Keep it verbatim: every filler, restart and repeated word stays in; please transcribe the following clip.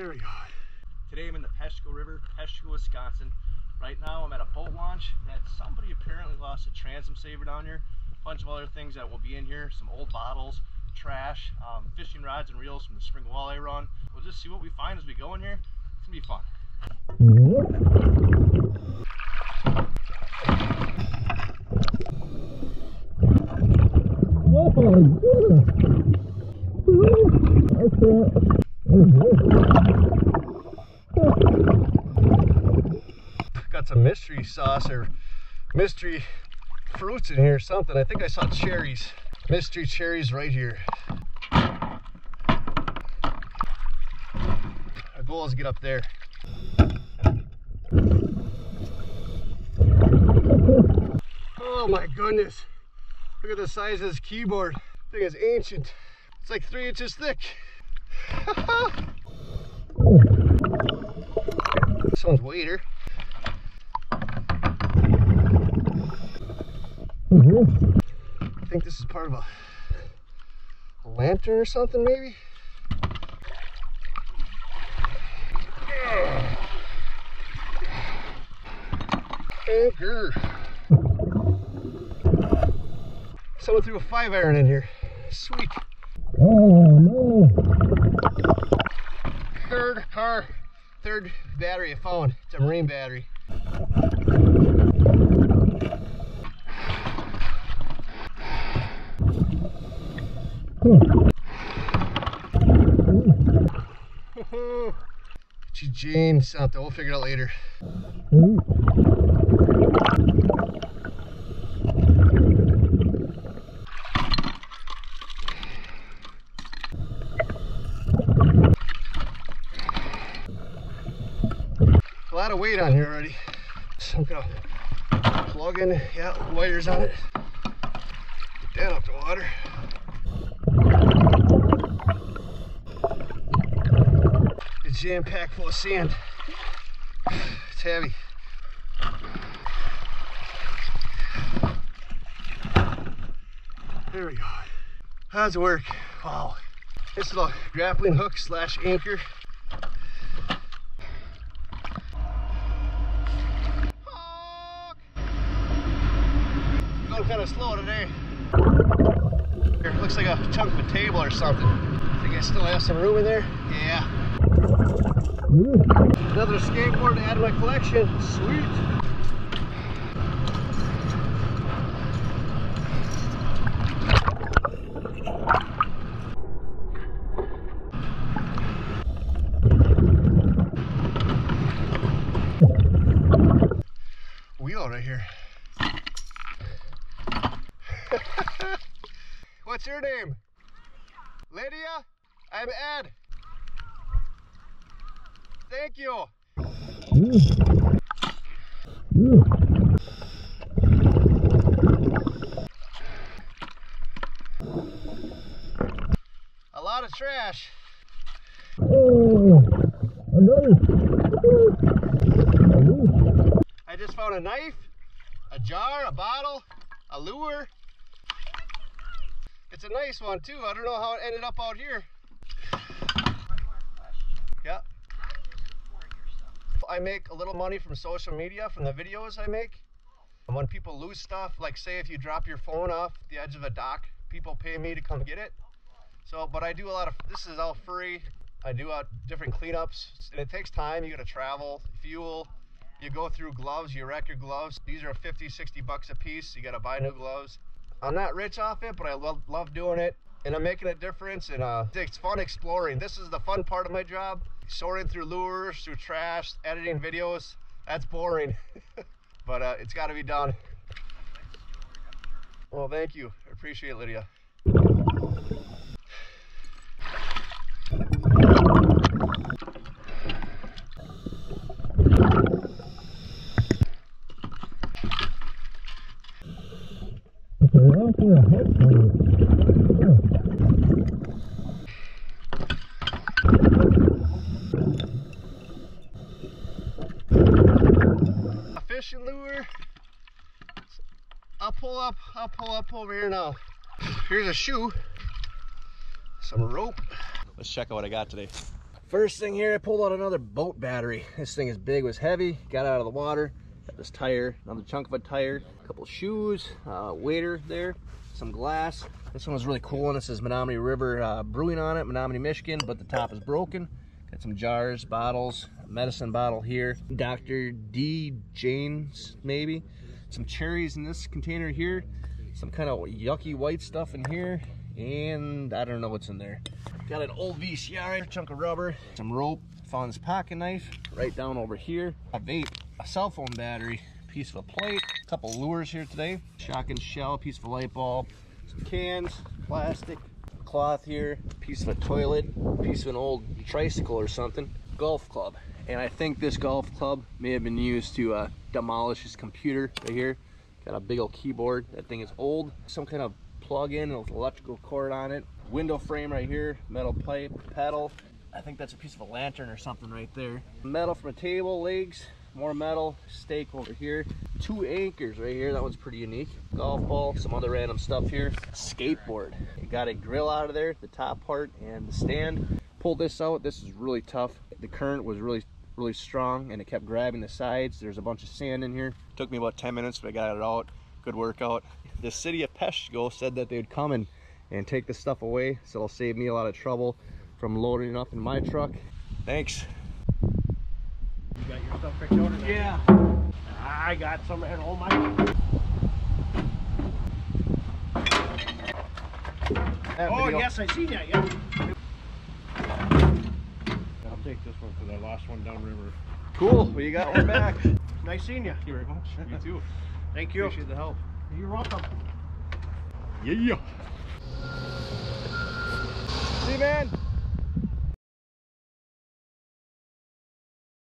There we go. Today I'm in the Peshtigo River, Peshtigo, Wisconsin. Right now I'm at a boat launch that somebody apparently lost a transom saver down here. A bunch of other things that will be in here, some old bottles, trash, um, fishing rods and reels from the spring walleye run. We'll just see what we find as we go in here. It's gonna be fun. Oh my goodness. Okay. Got some mystery sauce or mystery fruits in here or something. I think I saw cherries. Mystery cherries right here. Our goal is to get up there. Oh my goodness. Look at the size of this keyboard. This thing is ancient. It's like three inches thick. This one's wader. Mm-hmm. I think this is part of a, a lantern or something, maybe. Yeah. Anchor. Someone threw a five iron in here. Sweet. Oh no! Third car, third battery I found. It's a marine battery. Oh. Jane something. We'll figure it out later. A lot of weight on here already. So I'm gonna plug in, yeah, wires on it. Get that up to water. It's jam-packed full of sand. It's heavy. There we go. How's it work? Wow. This is a grappling hook slash anchor. Kind of slow today. Here, looks like a chunk of a table or something. I think I still have some room in there. Yeah. Ooh. Another skateboard to add to my collection. Sweet. Wheel right here. What's your name? Lydia? I'm Ed. Thank you. A lot of trash. Oh, I just found a knife, a jar, a bottle, a lure. It's a nice one too. I don't know how it ended up out here. Yeah. I make a little money from social media, from the videos I make. And when people lose stuff, like say if you drop your phone off the edge of a dock, people pay me to come get it. So, but I do a lot of, this is all free. I do out different cleanups, and it takes time. You gotta travel, fuel. You go through gloves, you wreck your gloves. These are fifty, sixty bucks a piece. You gotta buy new gloves. I'm not rich off it, but I love, love doing it, and I'm making a difference, and uh, it's fun exploring. This is the fun part of my job. Sorting through lures, through trash, editing videos. That's boring, but uh, it's gotta be done. Well, thank you. I appreciate it, Lydia. A fishing lure. I'll pull up, I'll pull up over here now. Here's a shoe, some rope. Let's check out what I got today. First thing here, I pulled out another boat battery. This thing is big, was heavy, got out of the water. Got this tire, another chunk of a tire, a couple shoes, uh, wader there, some glass. This one was really cool, and it says Menominee River uh, Brewing on it, Menominee, Michigan, but the top is broken. Got some jars, bottles, medicine bottle here, Doctor D. Jane's maybe. Some cherries in this container here, some kind of yucky white stuff in here, and I don't know what's in there. Got an old V C R, a chunk of rubber, some rope, found this pocket knife right down over here, a vape, a cell phone battery, piece of a plate, a couple lures here today, shock and shell, piece of a light bulb, some cans, plastic, cloth here, piece of a toilet, piece of an old tricycle or something, golf club. And I think this golf club may have been used to uh, demolish his computer right here. Got a big old keyboard. That thing is old. Some kind of plug-in with electrical cord on it. Window frame right here. Metal pipe, pedal. I think that's a piece of a lantern or something right there. Metal from a table, legs. More metal. Stake over here. Two anchors right here. That one's pretty unique. Golf ball. Some other random stuff here. Skateboard. It got a grill out of there. The top part and the stand. Pulled this out. This is really tough. The current was really really strong and it kept grabbing the sides. There's a bunch of sand in here. Took me about ten minutes, but I got it out. Good workout. The city of Peshtigo said that they would come and and take this stuff away, so it'll save me a lot of trouble from loading it up in my truck. Thanks. You got your stuff picked out? Yeah, I got some at home. Oh yes, I see that. Yeah, take this one because I lost one downriver. Cool, well you got one back. Nice seeing you. Thank you very much. You too. Thank you. Appreciate the help. You're welcome. Yeah. See you, man.